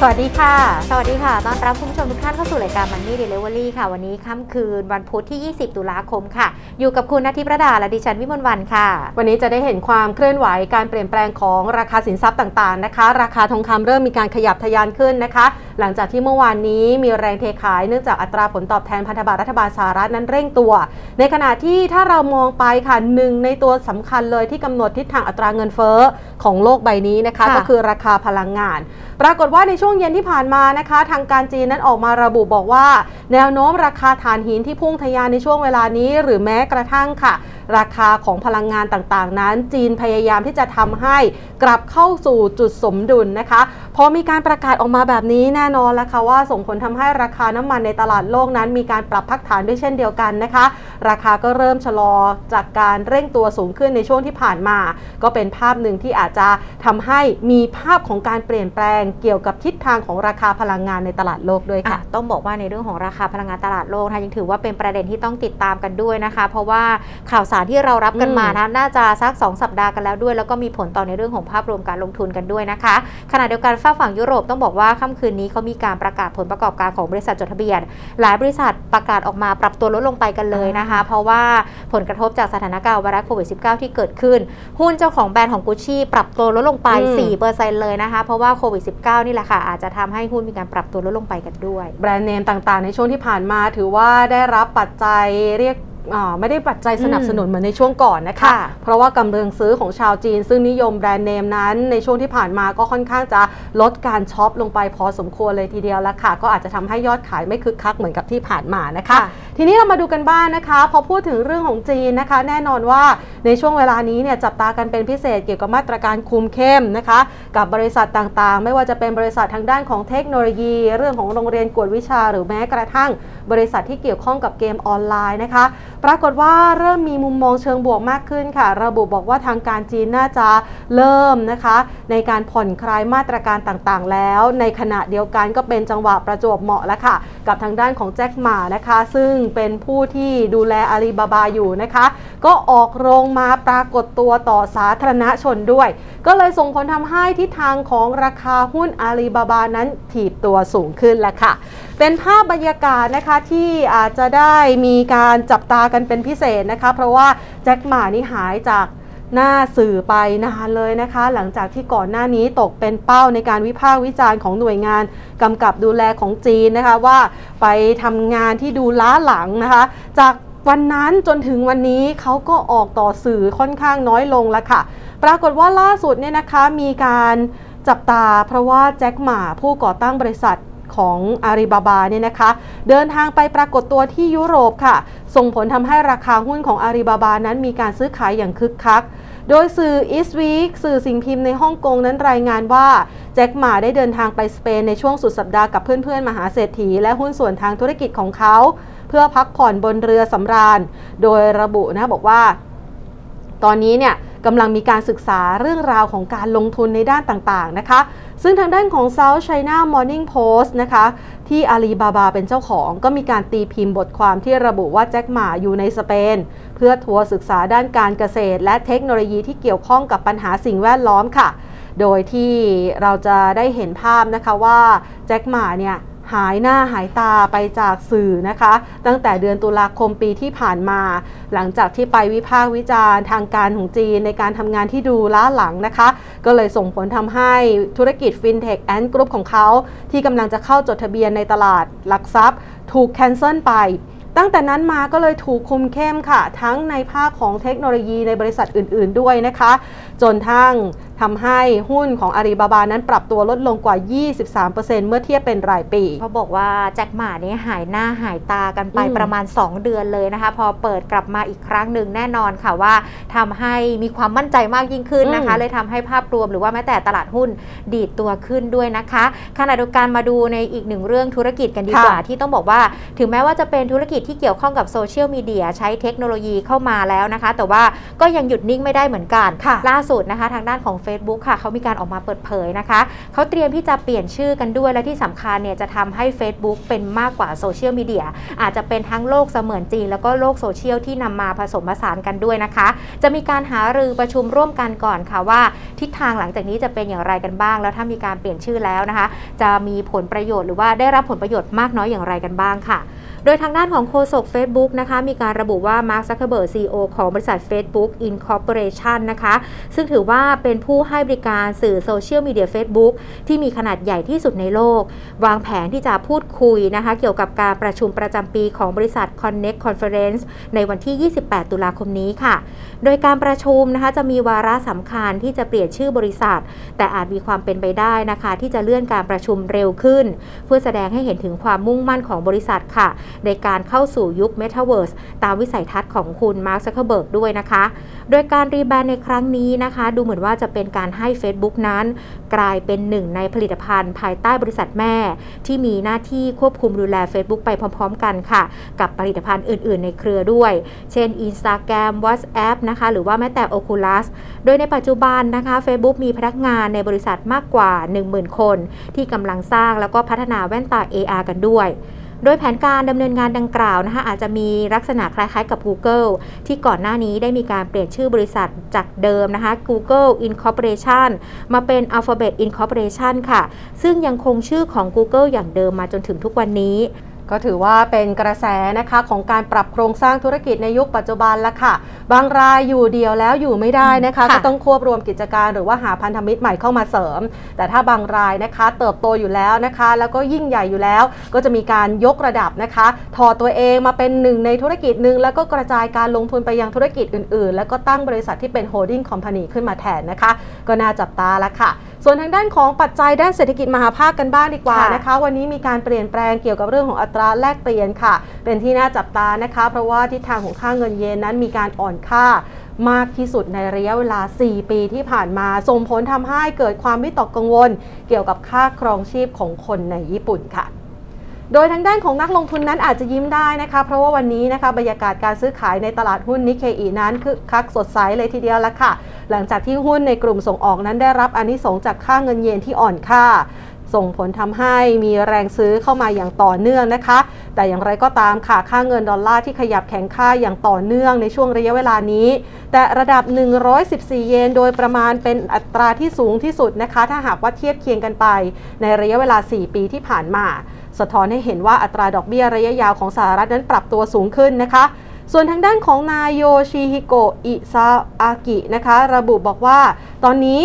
สวัสดีค่ะต้อนรับคุณผู้ชมทุกท่านเข้าสู่รายการ Money Delivery ค่ะวันนี้ค่ำคืนวันพุธที่20ตุลาคมค่ะอยู่กับคุณณทิพย์ประดาและดิฉันวิมลวรรณค่ะวันนี้จะได้เห็นความเคลื่อนไหวการเปลี่ยนแปลงของราคาสินทรัพย์ต่างๆนะคะราคาทองคำเริ่มมีการขยับทะยานขึ้นนะคะหลังจากที่เมื่อวานนี้มีแรงเทขายเนื่องจากอัตราผลตอบแทนพันธบัตรรัฐบาลสหรัฐนั้นเร่งตัวในขณะที่ถ้าเรามองไปค่ะหนึ่งในตัวสำคัญเลยที่กำหนดทิศทางอัตราเงินเฟ้อของโลกใบนี้นะคะก็คือราคาพลังงานปรากฏว่าในช่วงเย็นที่ผ่านมานะคะทางการจีนนั้นออกมาระบุบอกว่าแนวโน้มราคาถ่านหินที่พุ่งทะยานในช่วงเวลานี้หรือแม้กระทั่งค่ะราคาของพลังงานต่างๆนั้นจีนพยายามที่จะทำให้กลับเข้าสู่จุดสมดุลนะคะพอมีการประกาศออกมาแบบนี้แน่นอนแล้วค่ะว่าส่งผลทำให้ราคาน้ำมันในตลาดโลกนั้นมีการปรับพักฐานด้วยเช่นเดียวกันนะคะราคาก็เริ่มชะลอจากการเร่งตัวสูงขึ้นในช่วงที่ผ่านมาก็เป็นภาพหนึ่งที่อาจจะทำให้มีภาพของการเปลี่ยนแปลงเกี่ยวกับทิศทางของราคาพลังงานในตลาดโลกด้วยค่ะต้องบอกว่าในเรื่องของราคาพลังงานตลาดโลกนะยังถือว่าเป็นประเด็นที่ต้องติดตามกันด้วยนะคะเพราะว่าข่าวสารที่เรารับกันมานะน่าจะสัก2 สัปดาห์กันแล้วด้วยแล้วก็มีผลต่อในเรื่องของภาพรวมการลงทุนกันด้วยนะคะขณะเดียวกันฝั่งยุโรปต้องบอกว่าค่ำคืนนี้เขามีการประกาศผลประกอบการของบริษัทจดทะเบียนหลายบริษัทประกาศออกมาปรับตัวลดลงไปกันเลยนะคะเพราะว่าผลกระทบจากสถานการณ์ไวรัสโควิด -19 ที่เกิดขึ้นหุ้นเจ้าของแบรนด์ของกุชชี่ปรับตัวลดลงไป 4% เลยนะคะเพราะว่าโควิด -19 นี่แหละค่ะอาจจะทำให้หุ้นมีการปรับตัวลดลงไปกันด้วยแบรนด์เนมต่างๆในช่วงที่ผ่านมาถือว่าได้รับปัจจัยเรียกไม่ได้ปัจจัยสนับสนุนเหมือนในช่วงก่อนนะคะเพราะว่ากำลังซื้อของชาวจีนซึ่งนิยมแบรนด์เนมนั้นในช่วงที่ผ่านมาก็ค่อนข้างจะลดการช็อปลงไปพอสมควรเลยทีเดียวละค่ะก็อาจจะทำให้ยอดขายไม่คึกคักเหมือนกับที่ผ่านมานะคะทีนี้เรามาดูกันบ้าง นะคะพอพูดถึงเรื่องของจีนนะคะแน่นอนว่าในช่วงเวลานี้เนี่ยจับตากันเป็นพิเศษเกี่ยวกับมาตรการคุมเข้มนะคะกับบริษัทต่างๆไม่ว่าจะเป็นบริษัททางด้านของเทคโนโลยีเรื่องของโรงเรียนกวดวิชาหรือแม้กระทั่งบริษัทที่เกี่ยวข้องกับเกมออนไลน์นะคะปรากฏว่าเริ่มมีมุมมองเชิงบวกมากขึ้นค่ะระบุบอกว่าทางการจีนน่าจะเริ่มนะคะในการผ่อนคลายมาตรการต่างๆแล้วในขณะเดียวกันก็เป็นจังหวะประจวบเหมาะแล้วค่ะกับทางด้านของแจ็คหม่านะคะซึ่งเป็นผู้ที่ดูแลอาลีบาบาอยู่นะคะก็ออกโรงมาปรากฏตัวต่อสาธารณชนด้วยก็เลยส่งผลทำให้ทิศทางของราคาหุ้นอาลีบาบานั้นถีบตัวสูงขึ้นแล้วค่ะเป็นภาพบรรยากาศนะคะที่อาจจะได้มีการจับตากันเป็นพิเศษนะคะเพราะว่าแจ็คหม่านี่หายจากหน้าสื่อไปนานเลยนะคะหลังจากที่ก่อนหน้านี้ตกเป็นเป้าในการวิพากษ์วิจารณ์ของหน่วยงานกำกับดูแลของจีนนะคะว่าไปทำงานที่ดูล้าหลังนะคะจากวันนั้นจนถึงวันนี้เขาก็ออกต่อสื่อค่อนข้างน้อยลงแล้วค่ะปรากฏว่าล่าสุดเนี่ยนะคะมีการจับตาเพราะว่าแจ็คหม่าผู้ก่อตั้งบริษัทของอาลีบาบาเนี่ยนะคะเดินทางไปปรากฏตัวที่ยุโรปค่ะส่งผลทำให้ราคาหุ้นของอาลีบาบานั้นมีการซื้อขายอย่างคึกคักโดยสื่อ East Week สื่อสิ่งพิมพ์ในฮ่องกงนั้นรายงานว่าแจ็คหม่าได้เดินทางไปสเปนในช่วงสุดสัปดาห์กับเพื่อนๆมหาเศรษฐีและหุ้นส่วนทางธุรกิจของเขาเพื่อพักผ่อนบนเรือสำราญโดยระบุนะบอกว่าตอนนี้เนี่ยกำลังมีการศึกษาเรื่องราวของการลงทุนในด้านต่างๆนะคะซึ่งทางด้านของ South China Morning Post นะคะที่อาลีบาบาเป็นเจ้าของก็มีการตีพิมพ์บทความที่ระบุว่าแจ็คหม่าอยู่ในสเปนเพื่อทัวร์ศึกษาด้านการเกษตรและเทคโนโลยีที่เกี่ยวข้องกับปัญหาสิ่งแวดล้อมค่ะโดยที่เราจะได้เห็นภาพนะคะว่าแจ็คหม่าเนี่ยหายหน้าหายตาไปจากสื่อนะคะตั้งแต่เดือนตุลาคมปีที่ผ่านมาหลังจากที่ไปวิพากษ์วิจารณ์ทางการของจีนในการทำงานที่ดูล้าหลังนะคะก็เลยส่งผลทำให้ธุรกิจ Fintech and Group ของเขาที่กำลังจะเข้าจดทะเบียนในตลาดหลักทรัพย์ถูกแคนเซิลไปตั้งแต่นั้นมาก็เลยถูกคุมเข้มค่ะทั้งในภาคของเทคโนโลยีในบริษัทอื่นๆด้วยนะคะจนทั้งทำให้หุ้นของอาลีบาบานั้นปรับตัวลดลงกว่า 23% เมื่อเทียบเป็นรายปีเขาบอกว่าแจ็คหม่านี่หายหน้าหายตากันไปประมาณ2เดือนเลยนะคะพอเปิดกลับมาอีกครั้งหนึ่งแน่นอนค่ะว่าทำให้มีความมั่นใจมากยิ่งขึ้นนะคะเลยทำให้ภาพรวมหรือว่าแม้แต่ตลาดหุ้นดีดตัวขึ้นด้วยนะคะขณะเดียวกันมาดูในอีกหนึ่งเรื่องธุรกิจกันดีกว่าที่ต้องบอกว่าถึงแม้ว่าจะเป็นธุรกิจที่เกี่ยวข้องกับโซเชียลมีเดียใช้เทคโนโลยีเข้ามาแล้วนะคะแต่ว่าก็ยังหยุดนิ่งไม่ได้เหมือนกันล่าสุดนะคะทางด้านของ Facebook ค่ะเขามีการออกมาเปิดเผยนะคะเขาเตรียมที่จะเปลี่ยนชื่อกันด้วยและที่สำคัญเนี่ยจะทำให้ Facebook เป็นมากกว่าโซเชียลมีเดียอาจจะเป็นทั้งโลกเสมือนจริงแล้วก็โลกโซเชียลที่นำมาผสมผสานกันด้วยนะคะจะมีการหารือประชุมร่วมกันก่อนค่ะว่าทิศทางหลังจากนี้จะเป็นอย่างไรกันบ้างแล้วถ้ามีการเปลี่ยนชื่อแล้วนะคะจะมีผลประโยชน์หรือว่าได้รับผลประโยชน์มากน้อยอย่างไรกันบ้างค่ะโดยทางด้านของโฆษก Facebook นะคะมีการระบุว่า Mark Zuckerberg CEO ของบริษัท Facebook Incorporation นะคะซึ่งถือว่าเป็นผู้ให้บริการสื่อโซเชียลมีเดีย Facebook ที่มีขนาดใหญ่ที่สุดในโลกวางแผนที่จะพูดคุยนะคะเกี่ยวกับการประชุมประจำปีของบริษัท Connect Conference ในวันที่ 28 ตุลาคมนี้ค่ะโดยการประชุมนะคะจะมีวาระสำคัญที่จะเปลี่ยนชื่อบริษัทแต่อาจมีความเป็นไปได้นะคะที่จะเลื่อนการประชุมเร็วขึ้นเพื่อแสดงให้เห็นถึงความมุ่งมั่นของบริษัทค่ะในการเข้าสู่ยุค Metaverse ตามวิสัยทัศน์ของคุณ Mark Zuckerberg ด้วยนะคะโดยการรีแบรนด์ในครั้งนี้นะคะดูเหมือนว่าจะเป็นการให้ Facebook นั้นกลายเป็นหนึ่งในผลิตภัณฑ์ภายใต้บริษัทแม่ที่มีหน้าที่ควบคุมดูแล Facebook ไปพร้อมๆกันค่ะกับผลิตภัณฑ์อื่นๆในเครือด้วยเช่น Instagram WhatsApp นะคะหรือว่าแม้แต่ Oculus โดยในปัจจุบันนะคะ Facebook มีพนักงานในบริษัทมากกว่า 10,000 คนที่กำลังสร้างแล้วก็พัฒนาแว่นตา AR กันด้วยโดยแผนการดำเนินงานดังกล่าวนะคะอาจจะมีลักษณะคล้ายๆกับ Google ที่ก่อนหน้านี้ได้มีการเปลี่ยนชื่อบริษัทจากเดิมนะคะ Google Incorporation มาเป็น Alphabet Incorporation ค่ะซึ่งยังคงชื่อของ Google อย่างเดิมมาจนถึงทุกวันนี้ก็ถือว่าเป็นกระแสนะคะของการปรับโครงสร้างธุรกิจในยุคปัจจุบันละค่ะบางรายอยู่เดียวแล้วอยู่ไม่ได้นะคะก็ต้องควบรวมกิจการหรือว่าหาพันธมิตรใหม่เข้ามาเสริมแต่ถ้าบางรายนะคะเติบโตอยู่แล้วนะคะแล้วก็ยิ่งใหญ่อยู่แล้วก็จะมีการยกระดับนะคะถอดตัวเองมาเป็นหนึ่งในธุรกิจหนึ่งแล้วก็กระจายการลงทุนไปยังธุรกิจอื่นๆแล้วก็ตั้งบริษัทที่เป็นโฮลดิ้งคอมพานีขึ้นมาแทนนะคะก็น่าจับตาละค่ะส่วนทางด้านของปัจจัยด้านเศรษฐกิจมหาภาคกันบ้างดีกว่านะคะวันนี้มีการเปลี่ยนแปลงเกี่ยวกับเรื่องของอัตราแลกเปลี่ยนค่ะเป็นที่น่าจับตานะคะเพราะว่าทิศทางของค่าเงินเยนนั้นมีการอ่อนค่ามากที่สุดในระยะเวลา 4 ปีที่ผ่านมาส่งผลทำให้เกิดความวิตกกังวลเกี่ยวกับค่าครองชีพของคนในญี่ปุ่นค่ะโดยทางด้านของนักลงทุนนั้นอาจจะยิ้มได้นะคะเพราะว่าวันนี้นะคะบรรยากาศการซื้อขายในตลาดหุ้นนิเคอินั้นคึกคักสดใสเลยทีเดียวละค่ะหลังจากที่หุ้นในกลุ่มส่งออกนั้นได้รับอานิสงส์จากค่าเงินเยนที่อ่อนค่าส่งผลทำให้มีแรงซื้อเข้ามาอย่างต่อเนื่องนะคะแต่อย่างไรก็ตามค่ะค่าเงินดอลลาร์ที่ขยับแข็งค่าอย่างต่อเนื่องในช่วงระยะเวลานี้แต่ระดับ114เยนโดยประมาณเป็นอัตราที่สูงที่สุดนะคะถ้าหากว่าเทียบเคียงกันไปในระยะเวลา4ปีที่ผ่านมาสะท้อนให้เห็นว่าอัตราดอกเบี้ยระยะยาวของสหรัฐนั้นปรับตัวสูงขึ้นนะคะส่วนทางด้านของนายโยชิฮิโกะอิซาอากินะคะระบุบอกว่าตอนนี้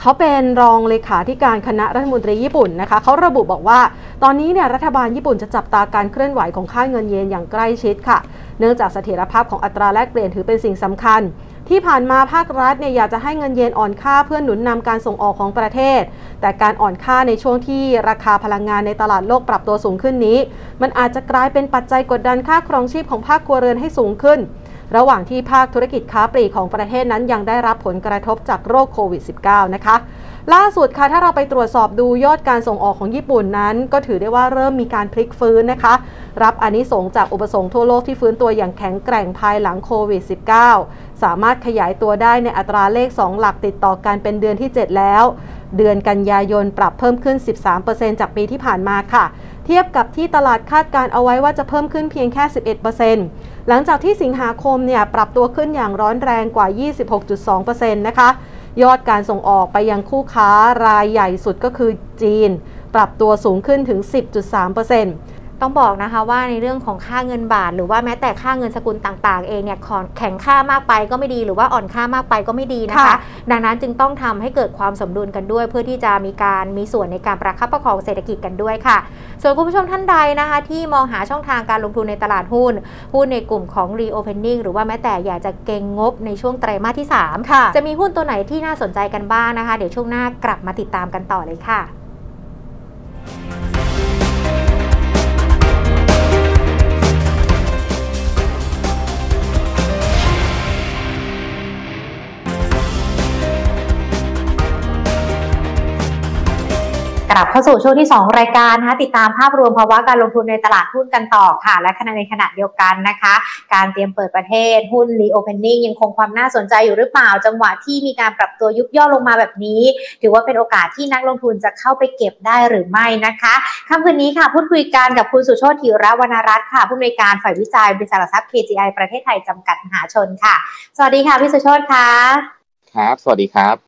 เขาเป็นรองเลขาธิการคณะรัฐมนตรีญี่ปุ่นนะคะเขาระบุบอกว่าตอนนี้เนี่ยรัฐบาลญี่ปุ่นจะจับตาการเคลื่อนไหวของค่าเงินเยนอย่างใกล้ชิดค่ะเนื่องจากเสถียรภาพของอัตราแลกเปลี่ยนถือเป็นสิ่งสำคัญที่ผ่านมาภาครัฐเนี่ยอยากจะให้เงินเยนอ่อนค่าเพื่อหนุนนำการส่งออกของประเทศแต่การอ่อนค่าในช่วงที่ราคาพลังงานในตลาดโลกปรับตัวสูงขึ้นนี้มันอาจจะกลายเป็นปัจจัยกดดันค่าครองชีพของภาคครัวเรือนให้สูงขึ้นระหว่างที่ภาคธุรกิจค้าปลีกของประเทศนั้นยังได้รับผลกระทบจากโรคโควิด -19 นะคะล่าสุดค่ะถ้าเราไปตรวจสอบดูยอดการส่งออกของญี่ปุ่นนั้นก็ถือได้ว่าเริ่มมีการพลิกฟื้นนะคะรับอานิสงส์จากอุปสงค์ทั่วโลกที่ฟื้นตัวอย่างแข็งแกร่งภายหลังโควิด -19 สามารถขยายตัวได้ในอัตราเลข2หลักติดต่อกันเป็นเดือนที่ 7 แล้วเดือนกันยายนปรับเพิ่มขึ้น 13% จากปีที่ผ่านมาค่ะเทียบกับที่ตลาดคาดการเอาไว้ว่าจะเพิ่มขึ้นเพียงแค่ 11% หลังจากที่สิงหาคมเนี่ยปรับตัวขึ้นอย่างร้อนแรงกว่า 26.2% นะคะยอดการส่งออกไปยังคู่ค้ารายใหญ่สุดก็คือจีนปรับตัวสูงขึ้นถึง 10.3%ต้องบอกนะคะว่าในเรื่องของค่าเงินบาทหรือว่าแม้แต่ค่าเงินสกุลต่างๆเองเนี่ยแข็งค่ามากไปก็ไม่ดีหรือว่าอ่อนค่ามากไปก็ไม่ดีนะคะดังนั้นจึงต้องทำให้เกิดความสมดุลกันด้วยเพื่อที่จะมีส่วนในการประคับประคองเศรษฐกิจกันด้วยค่ะส่วนคุณผู้ชมท่านใดนะคะที่มองหาช่องทางการลงทุนในตลาดหุ้นในกลุ่มของ reopening หรือว่าแม้แต่อยากจะเก็งงบในช่วงไตรมาสที่3จะมีหุ้นตัวไหนที่น่าสนใจกันบ้างนะคะเดี๋ยวช่วงหน้ากลับมาติดตามกันต่อเลยค่ะ กลับเข้าสู่ช่วงที่2รายการนะคะติดตามภาพรวมภาวะการลงทุนในตลาดหุ้นกันต่อค่ะและในขณะเดียวกันนะคะการเตรียมเปิดประเทศหุ้น reopening ยังคงความน่าสนใจอยู่หรือเปล่าจังหวะที่มีการปรับตัวยุบย่อลงมาแบบนี้ถือว่าเป็นโอกาสที่นักลงทุนจะเข้าไปเก็บได้หรือไม่นะคะค่ำคืนนี้ค่ะพูดคุยกันกับคุณสุโชติธีรวรรณรัตน์ค่ะผู้อำนวยการฝ่ายวิจัยบริษัทหลักทรัพย์ KGI ประเทศไทยจำกัดมหาชนค่ะสวัสดีค่ะพี่สุโชติค่ะครับสวัสดีครั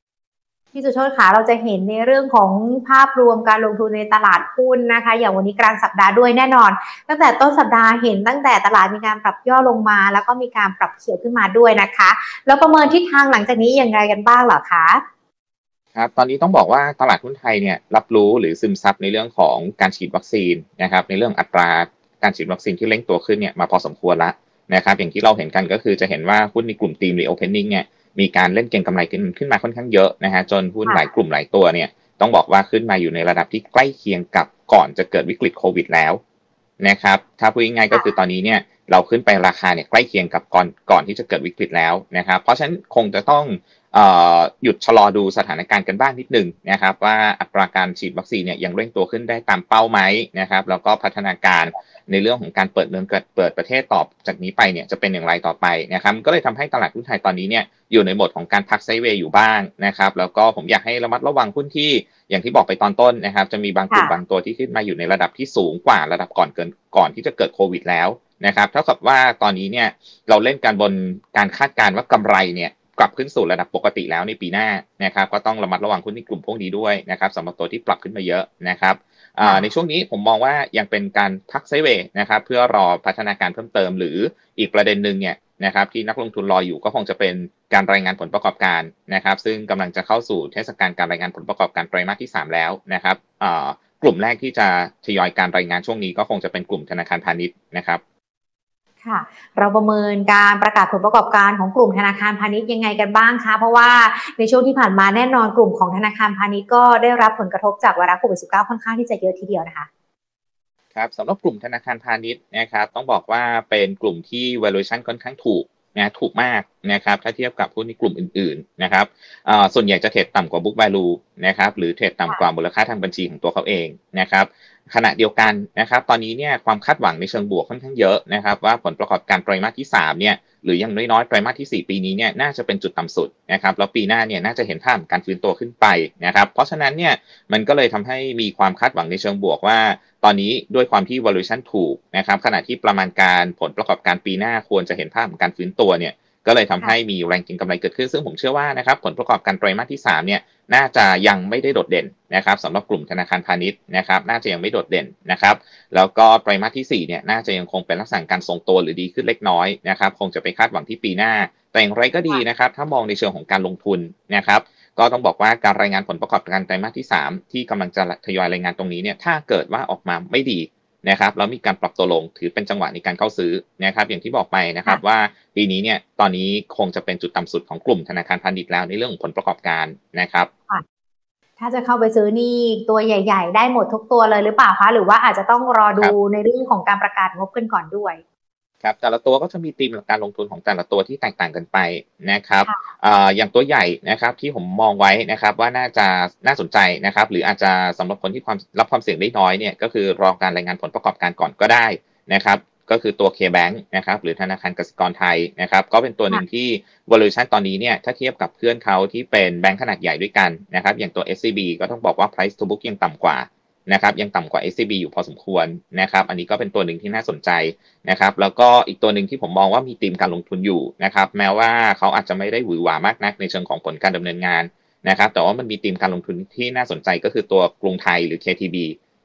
บพี่สุโชติค่ะเราจะเห็นในเรื่องของภาพรวมการลงทุนในตลาดหุ้นนะคะอย่างวันนี้กลางสัปดาห์ด้วยแน่นอนตั้งแต่ต้นสัปดาห์เห็นตั้งแต่ตลาดมีการปรับย่อลงมาแล้วก็มีการปรับเขียวขึ้นมาด้วยนะคะแล้วประเมินทิศทางหลังจากนี้อย่างไรกันบ้างเหรอคะครับตอนนี้ต้องบอกว่าตลาดหุ้นไทยเนี่ยรับรู้หรือซึมซับในเรื่องของการฉีดวัคซีนนะครับในเรื่องอัตราการฉีดวัคซีนที่เร่งตัวขึ้นเนี่ยมาพอสมควรละนะครับอย่างที่เราเห็นกันก็คือจะเห็นว่าหุ้นในกลุ่มทีม reopening เนี่ยมีการเล่นเก็งกำไรขึ้นมาค่อนข้างเยอะนะฮะจนหุ้นหลายกลุ่มหลายตัวเนี่ยต้องบอกว่าขึ้นมาอยู่ในระดับที่ใกล้เคียงกับก่อนจะเกิดวิกฤตโควิดแล้วนะครับถ้าพูดง่ายๆก็คือตอนนี้เนี่ยเราขึ้นไปราคาเนี่ยใกล้เคียงกับก่อนที่จะเกิดวิกฤตแล้วนะครับเพราะฉะนั้นคงจะต้องหยุดชะลอดูสถานการณ์กันบ้างนิดนึงนะครับว่าอัตราการฉีดวัคซีนเนี่ยยังเร่งตัวขึ้นได้ตามเป้าไหมนะครับแล้วก็พัฒนาการในเรื่องของการเปิดประเทศต่อจากนี้ไปเนี่ยจะเป็นอย่างไรต่อไปนะครับก็เลยทำให้ตลาดหุ้นไทยตอนนี้เนี่ยอยู่ในโหมดของการพักไซด์เวย์อยู่บ้างนะครับแล้วก็ผมอยากให้ระมัดระวังหุ้นที่อย่างที่บอกไปตอนต้นนะครับจะมีบางกลุ่มบางตัวที่ขึ้นมาอยู่ในระดับที่สูงกว่าระดับก่อนที่จะเกิดโควิดแล้วนะครับเท่ากับว่าตอนนี้เนี่ยเราเล่นกันบนการคาดการณ์ว่ากำไรเนี่ยกลับขึ้นสู่ระดับปกติแล้วในปีหน้านะครับก็ต้องระมัดระวังหุ้นในกลุ่มพวกนี้ด้วยนะครับสำหรับตัวที่ปรับขึ้นมาเยอะนะครับในช่วงนี้ผมมองว่ายังเป็นการพักไซด์เวย์นะครับเพื่อรอพัฒนาการเพิ่มเติมหรืออีกประเด็นหนึ่งเนี่ยนะครับที่นักลงทุนรออยู่ก็คงจะเป็นการรายงานผลประกอบการนะครับซึ่งกำลังจะเข้าสู่เทศกาลการรายงานผลประกอบการไตรมาสที่3แล้วนะครับกลุ่มแรกที่จะทยอยการรายงานช่วงนี้ก็คงจะเป็นกลุ่มธนาคารพาณิชย์นะครับค่ะเราประเมินการประกาศผลประกอบการของกลุ่มธนาคารพาณิชย์ยังไงกันบ้างคะเพราะว่าในช่วงที่ผ่านมาแน่นอนกลุ่มของธนาคารพาณิชย์ก็ได้รับผลกระทบจากไวรัสโควิด -19 ค่อนข้างที่จะเยอะทีเดียวนะคะครับสำหรับกลุ่มธนาคารพาณิชย์นะครับต้องบอกว่าเป็นกลุ่มที่ valuation ค่อนข้างถูกนะถูกมากนะครับถ้าเทียบกับหุ้นในกลุ่มอื่นๆนะครับส่วนใหญ่จะเทรดต่ำกว่า book value นะครับหรือเทรดต่ำกว่ามูลค่าทางบัญชีของตัวเขาเองนะครับขณะเดียวกันนะครับตอนนี้เนี่ยความคาดหวังในเชิงบวกค่อนข้างเยอะนะครับว่าผลประกอบการไตรมาสที่3เนี่ยหรืออย่างน้อยๆไตรมาสที่4ปีนี้เนี่ยน่าจะเป็นจุดต่ำสุดนะครับแล้วปีหน้าเนี่ยน่าจะเห็นภาพการฟื้นตัวขึ้นไปนะครับเพราะฉะนั้นเนี่ยมันก็เลยทำให้มีความคาดหวังในเชิงบวกว่าตอนนี้ด้วยความที่ valuation ถูกนะครับขณะที่ประมาณการผลประกอบการปีหน้าควรจะเห็นภาพการฟื้นตัวเนี่ยก็เลยทำให้มีแรงเก็งกำไรเกิดขึ้นซึ่งผมเชื่อว่านะครับผลประกอบการไตรมาสที่3เนี่ยน่าจะยังไม่ได้โดดเด่นนะครับสำหรับกลุ่มธนาคารพาณิชย์นะครับน่าจะยังไม่โดดเด่นนะครับแล้วก็ไตรมาสที่4เนี่ยน่าจะยังคงเป็นลักษณะการทรงตัวหรือดีขึ้นเล็กน้อยนะครับคงจะไปคาดหวังที่ปีหน้าแต่อย่างไรก็ดีนะครับถ้ามองในเชิงของการลงทุนนะครับก็ต้องบอกว่าการรายงานผลประกอบการไตรมาสที่3ที่กำลังจะทยอยรายงานตรงนี้เนี่ยถ้าเกิดว่าออกมาไม่ดีนะครับแล้วมีการปรับตัวลงถือเป็นจังหวะในการเข้าซื้อนะครับอย่างที่บอกไปนะครับว่าปีนี้เนี่ยตอนนี้คงจะเป็นจุดต่ำสุดของกลุ่มธนาคารพาณิชย์แล้วในเรื่องผลประกอบการนะครับถ้าจะเข้าไปซื้อนี่ตัวใหญ่ๆได้หมดทุกตัวเลยหรือเปล่าคะหรือว่าอาจจะต้องรอดูในเรื่องของการประกาศงบกันก่อนด้วยครับแต่ละตัวก็จะมีธีมหลักการลงทุนของแต่ละตัวที่แตกต่างกันไปนะครับอย่างตัวใหญ่นะครับที่ผมมองไว้นะครับว่าน่าสนใจนะครับหรืออาจจะสำหรับคนที่รับความเสี่ยงได้น้อยเนี่ยก็คือรอการรายงานผลประกอบการก่อนก็ได้นะครับก็คือตัว K Bank นะครับหรือธนาคารกสิกรไทยนะครับก็เป็นตัวหนึ่งที่ valuation ตอนนี้เนี่ยถ้าเทียบกับเพื่อนเขาที่เป็นแบงค์ขนาดใหญ่ด้วยกันนะครับอย่างตัว SCB ก็ต้องบอกว่า price to book ยังต่ำกว่านะครับยังต่ำกว่า SCB อยู่พอสมควรนะครับอันนี้ก็เป็นตัวหนึ่งที่น่าสนใจนะครับแล้วก็อีกตัวหนึ่งที่ผมมองว่ามีธีมการลงทุนอยู่นะครับแม้ว่าเขาอาจจะไม่ได้หวือหวามากนักในเชิงของผลการดำเนินงานนะครับแต่ว่ามันมีธีมการลงทุนที่น่าสนใจก็คือตัวกรุงไทยหรือ KTB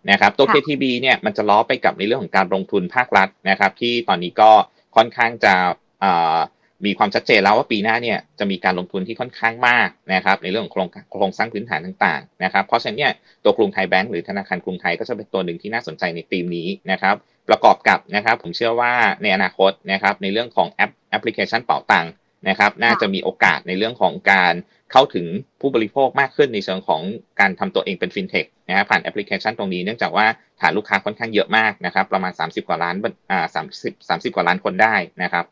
นะครับตัว KTB เนี่ยมันจะล้อไปกับในเรื่องของการลงทุนภาครัฐนะครับที่ตอนนี้ก็ค่อนข้างจะมีความชัดเจนแล้วว่าปีหน้าเนี่ยจะมีการลงทุนที่ค่อนข้างมากนะครับในเรื่องของโครงสร้างพื้นฐานต่างๆนะครับเพราะฉะนั้นเนี่ยตัวกรุงไทยแบงค์หรือธนาคารกรุงไทยก็จะเป็นตัวหนึ่งที่น่าสนใจในธีมนี้นะครับประกอบกับนะครับผมเชื่อว่าในอนาคตนะครับในเรื่องของแอปพลิเคชันเป๋าตังค์นะครับน่าจะมีโอกาสในเรื่องของการเข้าถึงผู้บริโภคมากขึ้นในเชิงของการทำตัวเองเป็นฟินเทคนะครับผ่านแอปพลิเคชันตรงนี้เนื่องจากว่าฐานลูกค้าค่อนข้างเยอะมากนะครับประมาณ30กว่าล้านคนได้นะครับ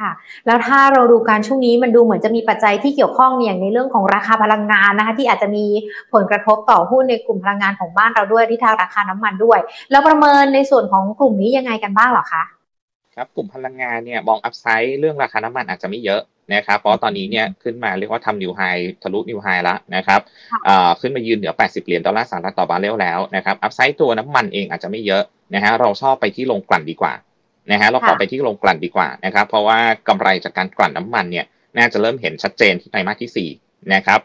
ค่ะแล้วถ้าเราดูการช่วงนี้มันดูเหมือนจะมีปัจจัยที่เกี่ยวข้องอย่างในเรื่องของราคาพลังงานนะคะที่อาจจะมีผลกระทบต่อหุ้นในกลุ่มพลังงานของบ้านเราด้วยที่ทางราคาน้ำมันด้วยแล้วประเมินในส่วนของกลุ่มนี้ยังไงกันบ้างหรอคะครับกลุ่มพลังงานเนี่ยมองอัพไซด์เรื่องราคาน้ำมันอาจจะไม่เยอะนะครับเพราะตอนนี้เนี่ยขึ้นมาเรียกว่าทำนิวไฮทะลุนิวไฮแล้วนะครับขึ้นมายืนเหนือ$80 ต่อบาร์เรลแล้วนะครับอัพไซด์ตัวน้ำมันเองอาจจะไม่เยอะนะฮะเราชอบไปที่โรงกลั่นดีกว่านะฮะเราขอไปที่โรงกลั่นดีกว่านะครับเพราะว่ากำไรจากการกลั่นน้ำมันเนี่ยน่าจะเริ่มเห็นชัดเจนที่ไตรมาสที่4นะครับ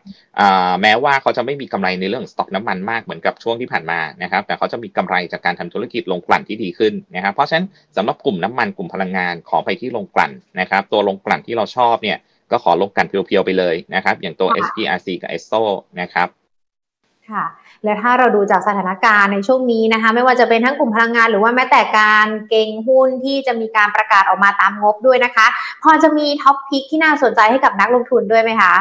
แม้ว่าเขาจะไม่มีกำไรในเรื่องสต็อกน้ำมันมากเหมือนกับช่วงที่ผ่านมานะครับแต่เขาจะมีกำไรจากการทำธุรกิจโรงกลั่นที่ดีขึ้นนะครับเพราะฉะนั้นสำหรับกลุ่มน้ำมันกลุ่มพลังงานขอไปที่โรงกลั่นนะครับตัวโรงกลั่นที่เราชอบเนี่ยก็ขอลงกันเพียวๆไปเลยนะครับอย่างตัว SCB EASY กับ ESSO นะครับค่ะและถ้าเราดูจากสถานการณ์ในช่วงนี้นะคะไม่ว่าจะเป็นทั้งกลุ่มพลังงานหรือว่าแม้แต่การเก็งหุ้นที่จะมีการประกาศออกมาตามงบด้วยนะคะพอจะมีท็อปพิกที่น่าสนใจให้กับนักลงทุนด้วยไหมคะ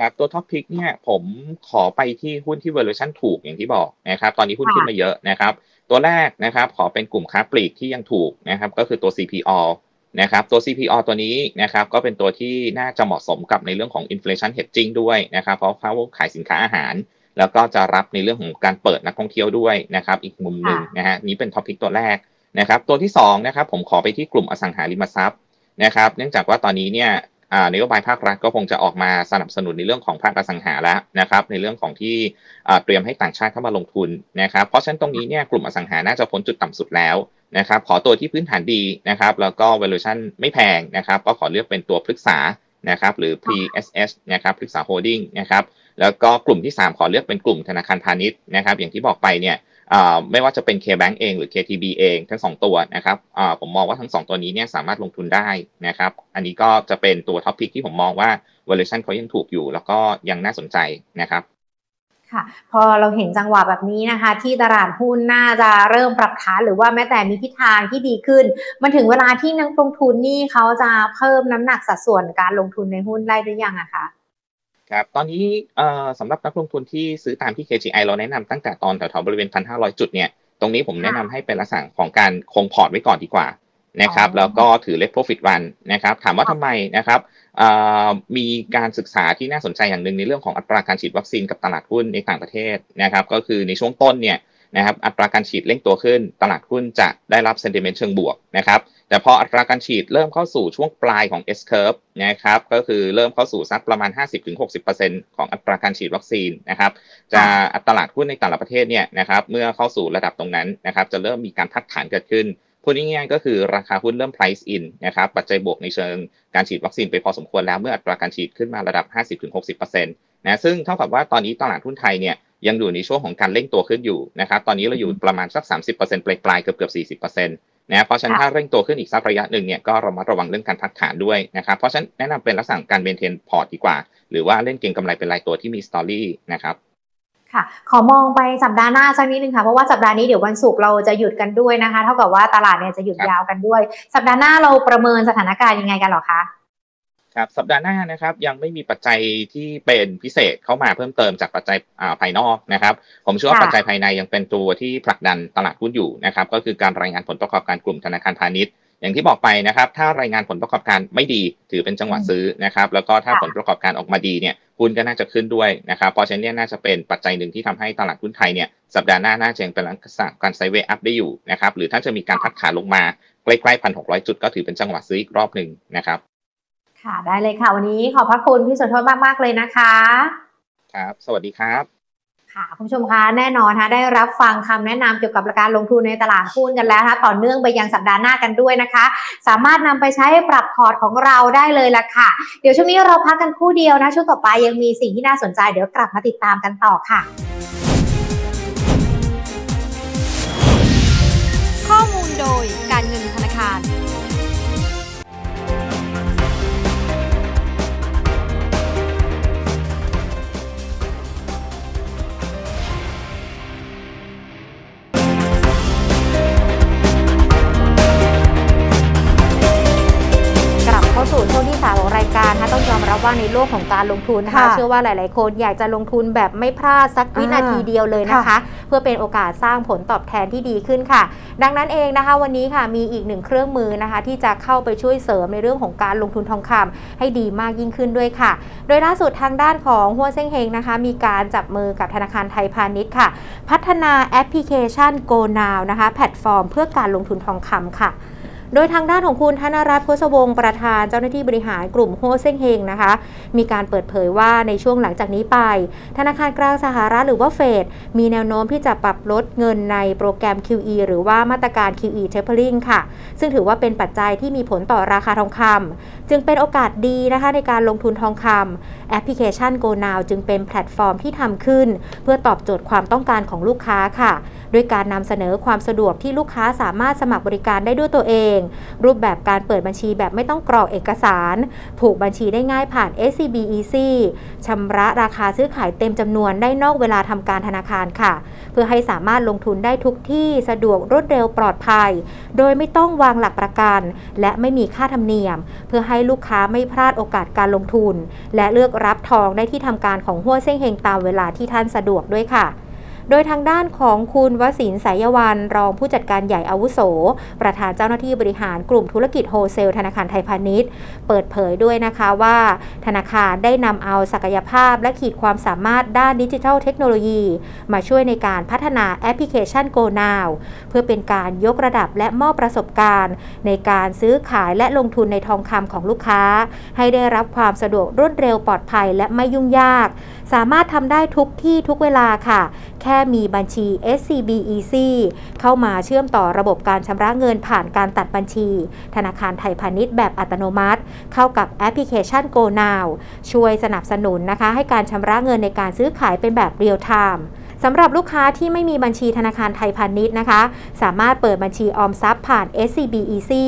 ครับตัวท็อปพิกเนี่ยผมขอไปที่หุ้นที่ valuation ถูกอย่างที่บอกนะครับตอนนี้หุ้นขึ้นมาเยอะนะครับตัวแรกนะครับขอเป็นกลุ่มค้าปลีกที่ยังถูกนะครับก็คือตัว CPO นะครับตัว CPO ตัวนี้นะครับก็เป็นตัวที่น่าจะเหมาะสมกับในเรื่องของ inflation hedging ด้วยนะครับเพราะเขาขายสินค้าอาหารแล้วก็จะรับในเรื่องของการเปิดนักท่องเที่ยวด้วยนะครับอีกมุมหนึ่งนะฮะนี้เป็นท็อปิกตัวแรกนะครับตัวที่2นะครับผมขอไปที่กลุ่มอสังหาริมทรัพย์นะครับเนื่องจากว่าตอนนี้เนี่ยนโยบายภาครัฐก็คงจะออกมาสนับสนุนในเรื่องของภาคอสังหาแล้วนะครับในเรื่องของที่เตรียมให้ต่างชาติเข้ามาลงทุนนะครับเพราะฉะนั้นตรงนี้เนี่ยกลุ่มอสังหาน่าจะพ้นจุดต่ำสุดแล้วนะครับขอตัวที่พื้นฐานดีนะครับแล้วก็ valuation ไม่แพงนะครับก็ขอเลือกเป็นตัวพฤกษานะครับหรือ PSS นะครับพฤกษาโฮลดิ้งนะครับแล้วก็กลุ่มที่3ขอเลือกเป็นกลุ่มธนาคารพาณิชย์นะครับอย่างที่บอกไปเนี่ยไม่ว่าจะเป็น K-Bank เองหรือ KTB เองทั้ง2ตัวนะครับผมมองว่าทั้ง2ตัวนี้เนี่ยสามารถลงทุนได้นะครับอันนี้ก็จะเป็นตัวท็อปพิกที่ผมมองว่า valuation เขายังถูกอยู่แล้วก็ยังน่าสนใจนะครับค่ะพอเราเห็นจังหวะแบบนี้นะคะที่ตลาดหุ้นน่าจะเริ่มปรับฐานหรือว่าแม้แต่มีทิศทางที่ดีขึ้นมันถึงเวลาที่นักลงทุนนี่เขาจะเพิ่มน้ำหนักสัดส่วนการลงทุนในหุ้นได้หรือยังอะคะครับตอนนี้สำหรับนักลงทุนที่ซื้อตามที่ KGI เราแนะนำตั้งแต่ตอนแถวๆบริเวณ 1,500 จุดเนี่ยตรงนี้ผมแนะนำให้เป็นลักษณะของการคงพอร์ตไว้ก่อนดีกว่านะครับแล้วก็ถือ Let Profit Run นะครับถามว่าทำไมนะครับมีการศึกษาที่น่าสนใจอย่างหนึ่งในเรื่องของอัตราการฉีดวัคซีนกับตลาดหุ้นในต่างประเทศนะครับก็คือในช่วงต้นเนี่ยนะครับอัตราการฉีดเร่งตัวขึ้นตลาดหุ้นจะได้รับ sentiment เชิงบวกนะครับแต่พออัตราการฉีดเริ่มเข้าสู่ช่วงปลายของ S curve นะครับก็คือเริ่มเข้าสู่สักประมาณ 50-60% ของอัตราการฉีดวัคซีนนะครับจะตลาดหุ้นในแต่ละประเทศเนี่ยนะครับเมื่อเข้าสู่ระดับตรงนั้นนะครับจะเริ่มมีการพักฐานเกิดขึ้นพูดง่ายๆก็คือราคาหุ้นเริ่ม price in นะครับปัจจัยบวกในเชิงการฉีดวัคซีนไปพอสมควรแล้วเมื่ออัตราการฉีดขึ้นมาระดับ 50-60% นะซึ่งเท่ากับว่าตอนนี้ตลาดหุ้นไทยเนี่ยยังอยู่ในช่วงของการเร่งตัวขึ้นอยู่นะครับตอนนี้เราอยู่ประมาณสัก 30% ปลายๆเกือบ 40% นะเพราะฉะนั้นถ้าเร่งตัวขึ้นอีกสักระยะหนึ่งเนี่ยก็ระมัดระวังเรื่องการพักฐานด้วยนะครับเพราะฉะนั้นแนะนำเป็นลักษณะการเมนเทนพอร์ตดีกว่าหรือว่าเล่นเก็งกำไรเป็นรายตัวที่มีสตอรี่นะครับค่ะขอมองไปสัปดาห์หน้าสักนิดนึงค่ะเพราะว่าสัปดาห์นี้เดี๋ยววันศุกร์เราจะหยุดกันด้วยนะคะเท่ากับว่าตลาดเนี่ยจะหยุดยาวกันด้วยสัปดาห์หน้าเราประเมินสถานการณ์ยังไงกันหรอคะครับสัปดาห์หน้านะครับยังไม่มีปัจจัยที่เป็นพิเศษเข้ามาเพิ่มเติมจากปัจจัยภายนอกนะครับผมเชื่อว่าปัจจัยภายในยังเป็นตัวที่ผลักดันตลาดหุ้นอยู่นะครับก็คือการรายงานผลประกอบการกลุ่มธนาคารพาณิชย์อย่างที่บอกไปนะครับถ้ารายงานผลประกอบการไม่ดีถือเป็นจังหวะซื้อนะครับแล้วก็ถ้าผลประกอบการออกมาดีเนี่ยหุ้นก็น่าจะขึ้นด้วยนะครับเพราะฉะนั้นน่าจะเป็นปัจจัยหนึ่งที่ทำให้ตลาดหุ้นไทยเนี่ยสัปดาห์หน้าน่าจะเป็นลักษณะการไซด์เวย์อัพได้อยู่นะครับหรือถ้าจะมีการพักฐานลงมาใกล้ๆ 1,600 จุดก็ถือเป็นจังหวะซื้ออีกรอบหนึ่งนะครับค่ะได้เลยค่ะวันนี้ขอบพระคุณพี่สุทธรมากๆเลยนะคะครับสวัสดีครับค่ะคุณผู้ชมคะแน่นอนค่ะได้รับฟังคำแนะนำเกี่ยวกับการลงทุนในตลาดหุ้นกันแล้วค่ะต่อเนื่องไปยังสัปดาห์หน้ากันด้วยนะคะสามารถนำไปใช้ปรับพอร์ตของเราได้เลยละค่ะเดี๋ยวช่วงนี้เราพักกันคู่เดียวนะช่วงต่อไปยังมีสิ่งที่น่าสนใจเดี๋ยวกลับมาติดตามกันต่อค่ะข้อมูลโดยการเงินธนาคาร สู่ช่วงที่3ของรายการนะต้องยอมรับว่าในโลกของการลงทุนนะคะเชื่อว่าหลายๆคนอยากจะลงทุนแบบไม่พลาดสักวินาทีเดียวเลยนะคะเพื่อเป็นโอกาสสร้างผลตอบแทนที่ดีขึ้นค่ะดังนั้นเองนะคะวันนี้ค่ะมีอีกหนึ่งเครื่องมือนะคะที่จะเข้าไปช่วยเสริมในเรื่องของการลงทุนทองคำให้ดีมากยิ่งขึ้นด้วยค่ะโดยล่าสุดทางด้านของฮั่วเซ้งเฮงนะคะมีการจับมือกับธนาคารไทยพาณิชย์ค่ะพัฒนาแอปพลิเคชัน Go Now นะคะแพลตฟอร์มเพื่อการลงทุนทองคำค่ะโดยทางด้านของคุณธนรัตน์โพสวงศ์ประธานเจ้าหน้าที่บริหารกลุ่มฮั่วเซ้งเฮงนะคะมีการเปิดเผยว่าในช่วงหลังจากนี้ไปธนาคารกลางสหรัฐหรือว่าเฟดมีแนวโน้มที่จะปรับลดเงินในโปรแกรม QE หรือว่ามาตรการ QE tapering ค่ะซึ่งถือว่าเป็นปัจจัยที่มีผลต่อราคาทองคำจึงเป็นโอกาสดีนะคะในการลงทุนทองคำแอปพลิเคชัน Go Now จึงเป็นแพลตฟอร์มที่ทำขึ้นเพื่อตอบโจทย์ความต้องการของลูกค้าค่ะด้วยการนำเสนอความสะดวกที่ลูกค้าสามารถสมัครบริการได้ด้วยตัวเองรูปแบบการเปิดบัญชีแบบไม่ต้องกรอกเอกสารผูกบัญชีได้ง่ายผ่าน SCB EASY ชำระราคาซื้อขายเต็มจำนวนได้นอกเวลาทำการธนาคารค่ะเพื่อให้สามารถลงทุนได้ทุกที่สะดวกรวดเร็วปลอดภัยโดยไม่ต้องวางหลักประกันและไม่มีค่าธรรมเนียมเพื่อให้ลูกค้าไม่พลาดโอกาสการลงทุนและเลือกรับทองได้ที่ทำการของฮั่วเซ้งเฮงตามเวลาที่ท่านสะดวกด้วยค่ะโดยทางด้านของคุณวศินทร์สายวันรองผู้จัดการใหญ่อาวุโสประธานเจ้าหน้าที่บริหารกลุ่มธุรกิจโฮเซลธนาคารไทยพาณิชย์เปิดเผยด้วยนะคะว่าธนาคารได้นำเอาศักยภาพและขีดความสามารถด้านดิจิทัลเทคโนโลยีมาช่วยในการพัฒนาแอปพลิเคชัน Go Now เพื่อเป็นการยกระดับและมอบประสบการณ์ในการซื้อขายและลงทุนในทองคำของลูกค้าให้ได้รับความสะดวกรวดเร็วปลอดภัยและไม่ยุ่งยากสามารถทำได้ทุกที่ทุกเวลาค่ะแค่มีบัญชี SCB EASY เข้ามาเชื่อมต่อระบบการชำระเงินผ่านการตัดบัญชีธนาคารไทยพาณิชย์แบบอัตโนมัติเข้ากับแอปพลิเคชัน Go Now ช่วยสนับสนุนนะคะให้การชำระเงินในการซื้อขายเป็นแบบเรียลไทม์สำหรับลูกค้าที่ไม่มีบัญชีธนาคารไทยพาณิชย์นะคะสามารถเปิดบัญชีออมทรัพย์ผ่าน SCB EASY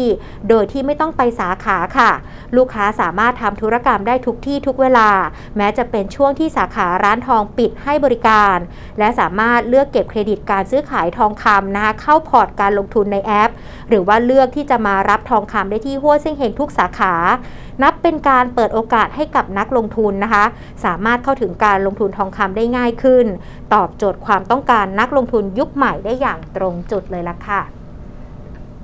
โดยที่ไม่ต้องไปสาขาค่ะลูกค้าสามารถทำธุรกรรมได้ทุกที่ทุกเวลาแม้จะเป็นช่วงที่สาขาร้านทองปิดให้บริการและสามารถเลือกเก็บเครดิตการซื้อขายทองคำนะคะเข้าพอร์ตการลงทุนในแอปหรือว่าเลือกที่จะมารับทองคำได้ที่ฮั่วเซ้งเฮงทุกสาขานับเป็นการเปิดโอกาสให้กับนักลงทุนนะคะสามารถเข้าถึงการลงทุนทองคำได้ง่ายขึ้นตอบโจทย์ความต้องการนักลงทุนยุคใหม่ได้อย่างตรงจุดเลยล่ะค่ะ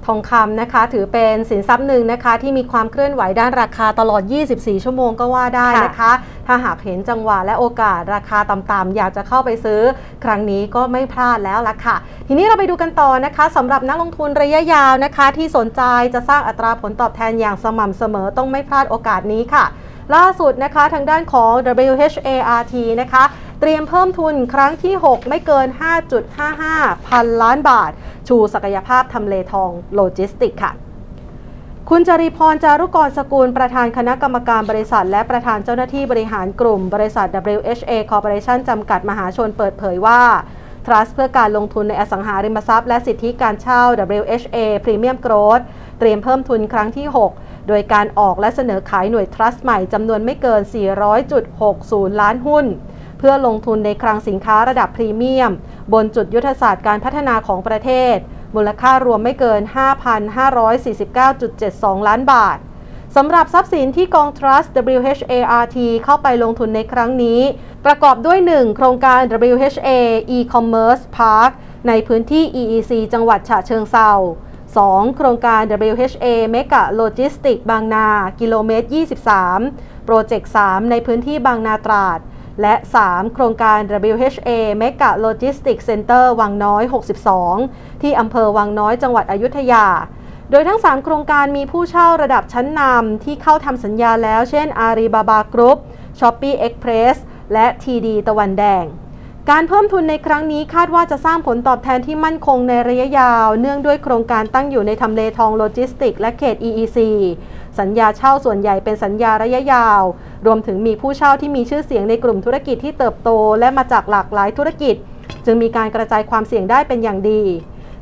ทองคำนะคะถือเป็นสินทรัพย์หนึ่งนะคะที่มีความเคลื่อนไหวด้านราคาตลอด24ชั่วโมงก็ว่าได้นะคะถ้าหากเห็นจังหวะและโอกาสราคาต่ำๆอยากจะเข้าไปซื้อครั้งนี้ก็ไม่พลาดแล้วล่ะค่ะทีนี้เราไปดูกันต่อนะคะสำหรับนักลงทุนระยะยาวนะคะที่สนใจจะสร้างอัตราผลตอบแทนอย่างสม่ำเสมอต้องไม่พลาดโอกาสนี้ค่ะล่าสุดนะคะทางด้านของ WHART นะคะเตรียมเพิ่มทุนครั้งที่ 6ไม่เกิน 5.55 พันล้านบาทชูศักยภาพทำเลทองโลจิสติกค่ะคุณจริพรจารุกรสกุลประธานคณะกรรมการบริษัทและประธานเจ้าหน้าที่บริหารกลุ่มบริษัท WHA Corporation จำกัดมหาชนเปิดเผยว่าทรัสต์เพื่อการลงทุนในอสังหาริมทรัพย์และสิทธิการเช่า WHA Premium Growth เตรียมเพิ่มทุนครั้งที่ 6โดยการออกและเสนอขายหน่วยทรัสต์ใหม่จำนวนไม่เกิน 400.60 ล้านหุ้นเพื่อลงทุนในคลังสินค้าระดับพรีเมียมบนจุดยุทธศาสตร์การพัฒนาของประเทศมูลค่ารวมไม่เกิน 5,549.72 ล้านบาทสำหรับทรัพย์สินที่กอง Trust WHART เข้าไปลงทุนในครั้งนี้ประกอบด้วย 1. โครงการ WHA e-commerce park ในพื้นที่ EEC จังหวัดฉะเชิงเทรา 2. โครงการ WHA Mega Logistics บางนากิโลเมตร 23 โปรเจกต์ 3 ในพื้นที่บางนาตราดและ 3. โครงการ WHA Mega Logistics Center วังน้อย 62 ที่อำเภอวังน้อยจังหวัดอยุธยาโดยทั้ง 3 โครงการมีผู้เช่าระดับชั้นนำที่เข้าทำสัญญาแล้วเช่น Alibaba Group, Shopee Express และ TD ตะวันแดงการเพิ่มทุนในครั้งนี้คาดว่าจะสร้างผลตอบแทนที่มั่นคงในระยะยาวเนื่องด้วยโครงการตั้งอยู่ในทำเลทองโลจิสติกและเขต EEC สัญญาเช่าส่วนใหญ่เป็นสัญญาระยะยาวรวมถึงมีผู้เช่าที่มีชื่อเสียงในกลุ่มธุรกิจที่เติบโตและมาจากหลากหลายธุรกิจจึงมีการกระจายความเสี่ยงได้เป็นอย่างดี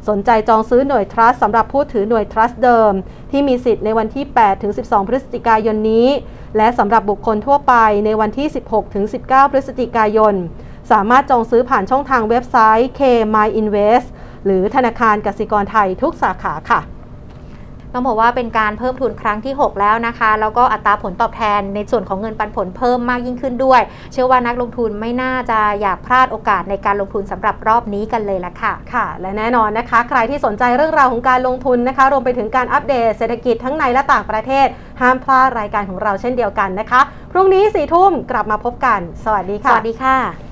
สนใจจองซื้อหน่วยทรัสต์สำหรับผู้ถือหน่วยทรัสต์เดิมที่มีสิทธิ์ในวันที่ 8-12 พฤศจิกายนนี้และสำหรับบุคคลทั่วไปในวันที่ 16-19 พฤศจิกายนสามารถจองซื้อผ่านช่องทางเว็บไซต์ K My Invest หรือธนาคารกสิกรไทยทุกสาขาค่ะ ต้องบอกว่าเป็นการเพิ่มทุนครั้งที่6แล้วนะคะแล้วก็อัตราผลตอบแทนในส่วนของเงินปันผลเพิ่มมากยิ่งขึ้นด้วยเชื่อว่านักลงทุนไม่น่าจะอยากพลาดโอกาสในการลงทุนสำหรับรอบนี้กันเลยละค่ะค่ะและแน่นอนนะคะใครที่สนใจเรื่องราวของการลงทุนนะคะรวมไปถึงการอัปเดตเศรษฐกิจทั้งในและต่างประเทศห้ามพลาดรายการของเราเช่นเดียวกันนะคะพรุ่งนี้ 4 ทุ่มกลับมาพบกันสวัสดีค่ะ